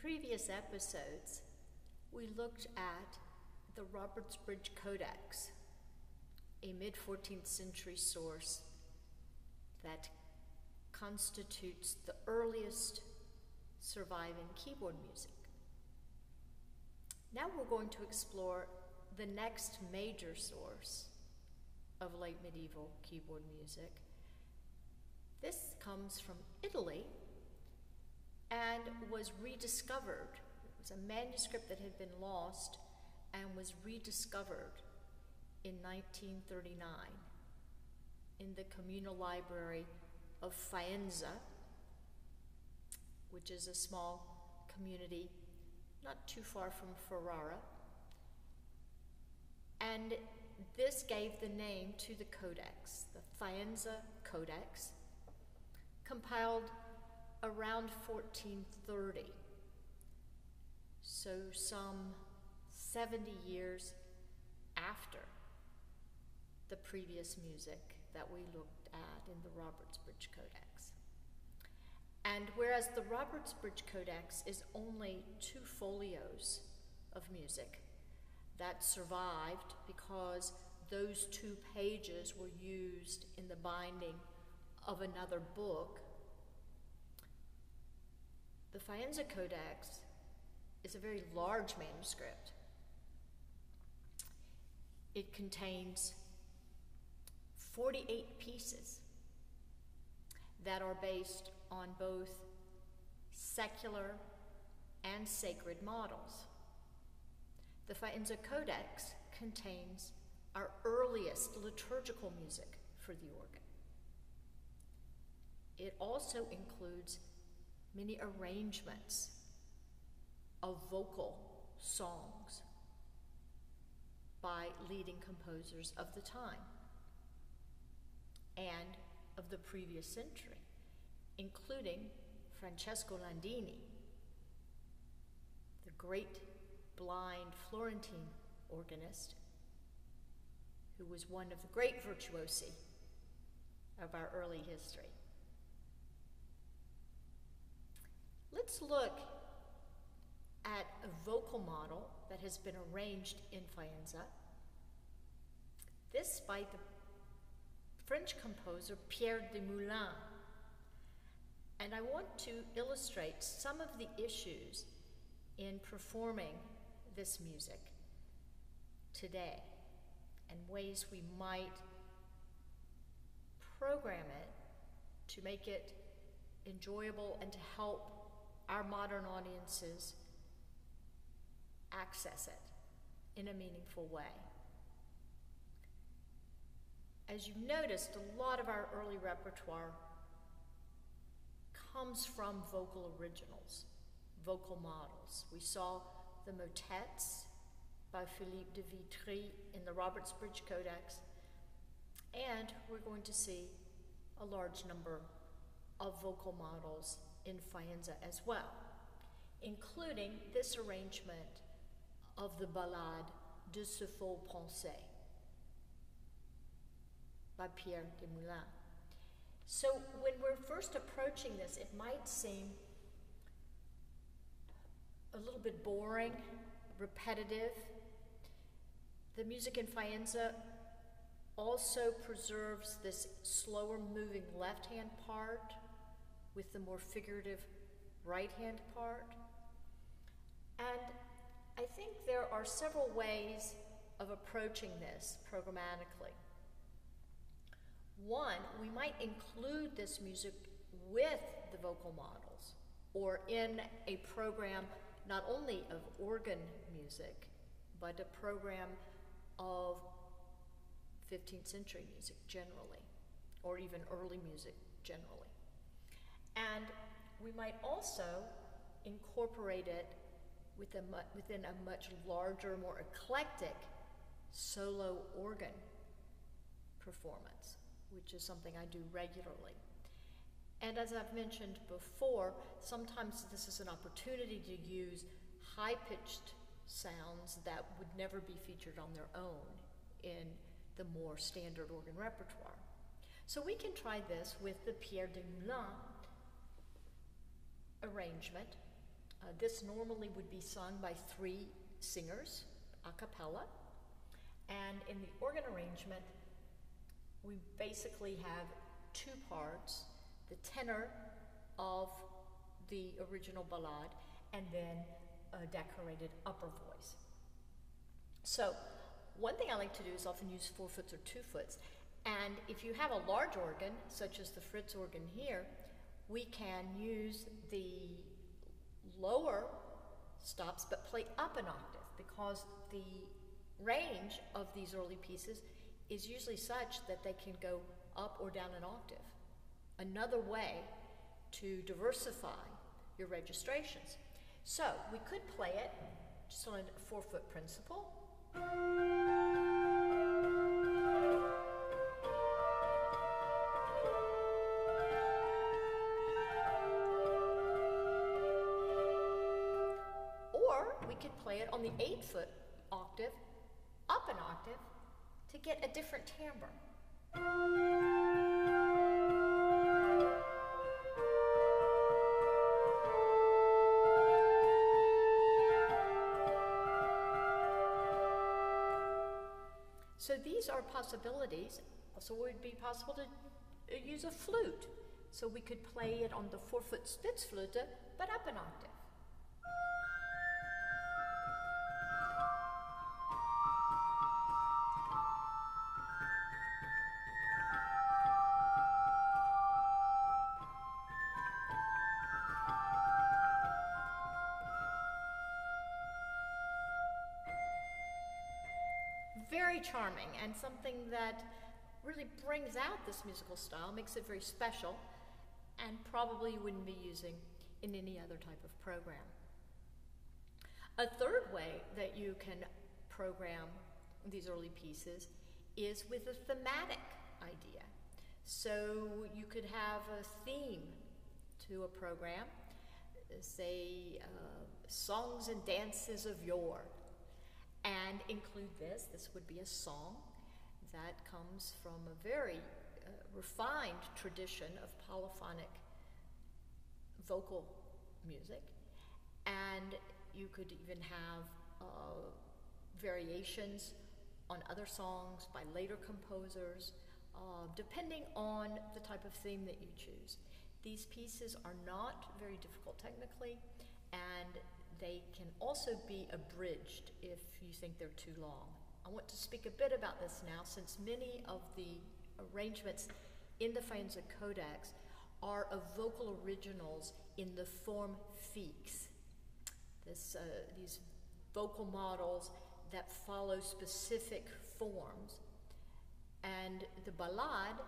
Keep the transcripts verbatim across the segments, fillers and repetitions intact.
previous episodes, we looked at the Robertsbridge Codex, a mid-fourteenth century source that constitutes the earliest surviving keyboard music. Now we're going to explore the next major source of late medieval keyboard music. This comes from Italy and was rediscovered. It was a manuscript that had been lost and was rediscovered in nineteen thirty-nine in the communal library of Faenza, which is a small community not too far from Ferrara. And this gave the name to the codex, the Faenza Codex, compiled around fourteen thirty, so some seventy years after the previous music that we looked at in the Robertsbridge Codex. And whereas the Robertsbridge Codex is only two folios of music that survived because those two pages were used in the binding of another book, the Faenza Codex is a very large manuscript. It contains forty-eight pieces that are based on both secular and sacred models. The Faenza Codex contains our earliest liturgical music for the organ. It also includes many arrangements of vocal songs by leading composers of the time and of the previous century, including Francesco Landini, the great blind Florentine organist, who was one of the great virtuosi of our early history. Let's look at a vocal model that has been arranged in Faenza, this by the French composer Pierre des Molins. And I want to illustrate some of the issues in performing this music today and ways we might program it to make it enjoyable and to help our modern audiences access it in a meaningful way. As you've noticed, a lot of our early repertoire comes from vocal originals, vocal models. We saw the motets by Philippe de Vitry in the Robertsbridge Codex, and we're going to see a large number of vocal models in Faenza as well, including this arrangement of the Ballade De Ce Fol Penser by Pierre des Molins. So when we're first approaching this, it might seem a little bit boring, repetitive. The music in Faenza also preserves this slower moving left-hand part with the more figurative right-hand part. And I think there are several ways of approaching this programmatically. One, we might include this music with the vocal models or in a program not only of organ music, but a program of fifteenth century music generally, or even early music generally. And we might also incorporate it with a mu within a much larger, more eclectic solo organ performance, which is something I do regularly. And as I've mentioned before, sometimes this is an opportunity to use high-pitched sounds that would never be featured on their own in the more standard organ repertoire. So we can try this with the Pierre des Molins arrangement Uh, this normally would be sung by three singers, a cappella, and in the organ arrangement, we basically have two parts, the tenor of the original ballad, and then a decorated upper voice. So, one thing I like to do is often use four foots or two foots, and if you have a large organ, such as the Fritts organ here, we can use the lower stops but play up an octave, because the range of these early pieces is usually such that they can go up or down an octave. Another way to diversify your registrations. So we could play it just on a four-foot principle. Or we could play it on the eight-foot octave, up an octave, to get a different timbre. So these are possibilities. Also, it would be possible to use a flute. So we could play it on the four-foot spitzflöte, but up an octave. Very charming, and something that really brings out this musical style, makes it very special, and probably you wouldn't be using in any other type of program. A third way that you can program these early pieces is with a thematic idea. So you could have a theme to a program, say uh, songs and dances of yore, and include this. This would be a song that comes from a very uh, refined tradition of polyphonic vocal music, and you could even have uh, variations on other songs by later composers, uh, depending on the type of theme that you choose. These pieces are not very difficult technically, and they can also be abridged if you think they're too long. I want to speak a bit about this now, since many of the arrangements in the Faenza Codex are of vocal originals in the form fixe. This, uh, these vocal models that follow specific forms. And the ballade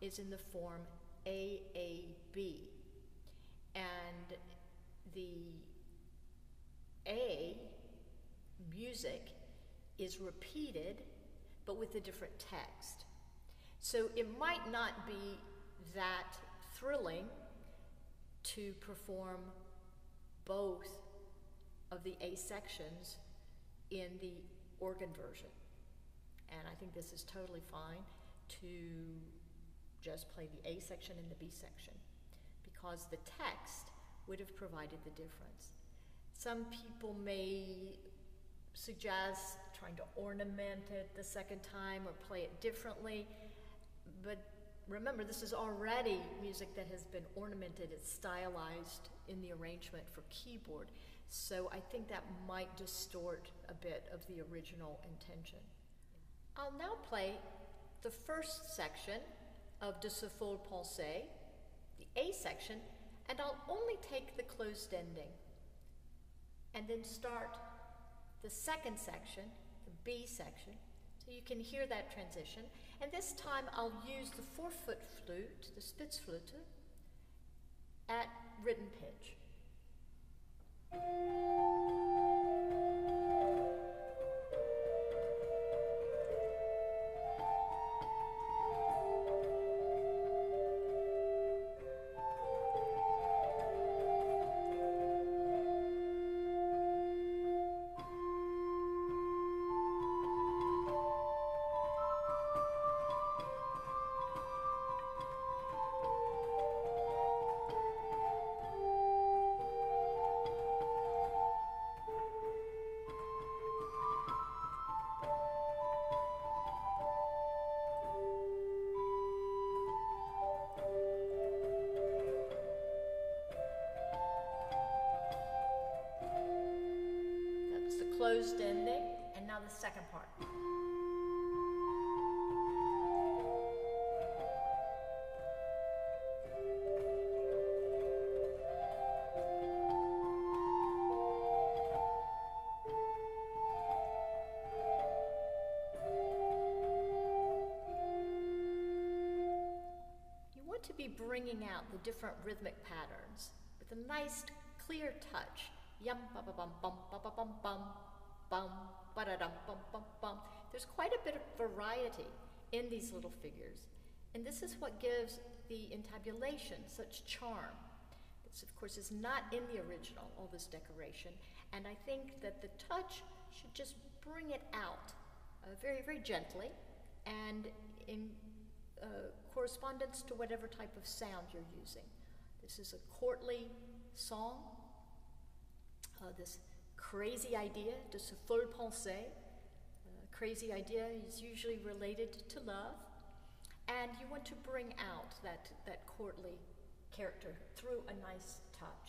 is in the form A A B. And the A, music, is repeated, but with a different text. So it might not be that thrilling to perform both of the A sections in the organ version. And I think this is totally fine to just play the A section and the B section, because the text would have provided the difference. Some people may suggest trying to ornament it the second time or play it differently, but remember, this is already music that has been ornamented. It's stylized in the arrangement for keyboard, so I think that might distort a bit of the original intention. I'll now play the first section of De Ce Fol Penser, the A section, and I'll only take the closed ending, and then start the second section, the B section, so you can hear that transition. And this time I'll use the four-foot flute, the spitzflöte, at written pitch. closed ending, and now the second part. To be bringing out the different rhythmic patterns with a nice clear touch. Yum ba ba bum bum ba ba bum bum bum ba da dum bum bum bum. There's quite a bit of variety in these little figures, and this is what gives the intabulation such charm. This, of course, is not in the original, all this decoration, and I think that the touch should just bring it out uh, very, very gently and in Uh, correspondence to whatever type of sound you're using. This is a courtly song. Uh, this crazy idea, de ce fol penser, uh, crazy idea is usually related to love, and you want to bring out that, that courtly character through a nice touch.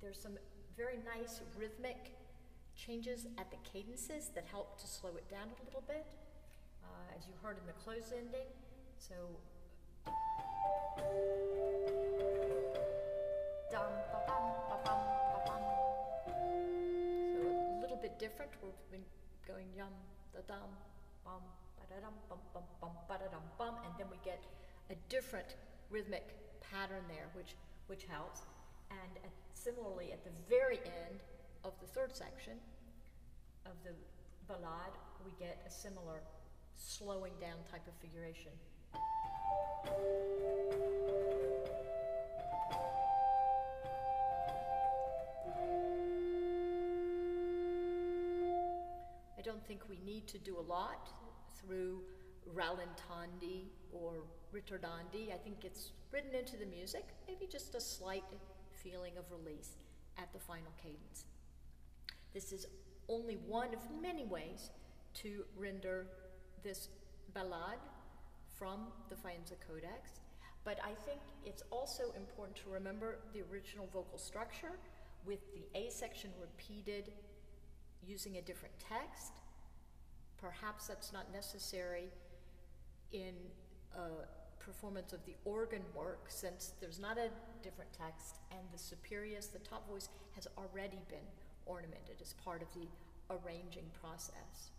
There's some very nice rhythmic changes at the cadences that help to slow it down a little bit. Uh, as you heard in the close ending, so dum, ba, bum, ba, bum, ba, bum. So a little bit different. We've been going yum da dum bum ba da dum bum bum bum ba da dum bum, and then we get a different rhythmic pattern there, which which helps. And at, similarly, at the very end of the third section of the ballade, we get a similar slowing down type of figuration. I don't think we need to do a lot through rallentandi or ritardandi. I think it's written into the music, maybe just a slight feeling of release at the final cadence. This is only one of many ways to render this ballade from the Faenza Codex, but I think it's also important to remember the original vocal structure with the A section repeated using a different text. Perhaps that's not necessary in a performance of the organ work, since there's not a different text and the superius, the top voice, has already been ornamented as part of the arranging process.